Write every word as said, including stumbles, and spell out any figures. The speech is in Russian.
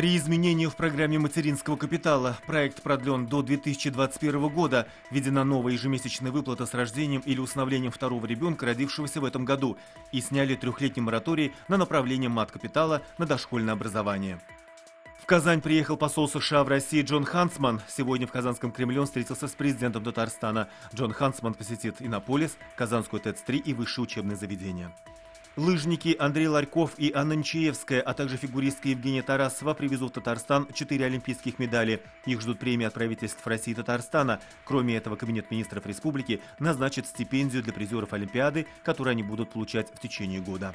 Три изменения в программе материнского капитала. Проект продлен до две тысячи двадцать первого года. Введена новая ежемесячная выплата с рождением или усыновлением второго ребенка, родившегося в этом году. И сняли трехлетний мораторий на направление маткапитала на дошкольное образование. В Казань приехал посол США в России Джон Ханцман. Сегодня в Казанском Кремле он встретился с президентом Татарстана. Джон Ханцман посетит Иннополис, Казанскую ТЭЦ три и высшие учебные заведения. Лыжники Андрей Ларьков и Анна Нечаевская, а также фигуристка Евгения Тарасова привезут в Татарстан четыре олимпийских медали. Их ждут премии от правительств России и Татарстана. Кроме этого, Кабинет министров республики назначит стипендию для призеров Олимпиады, которую они будут получать в течение года.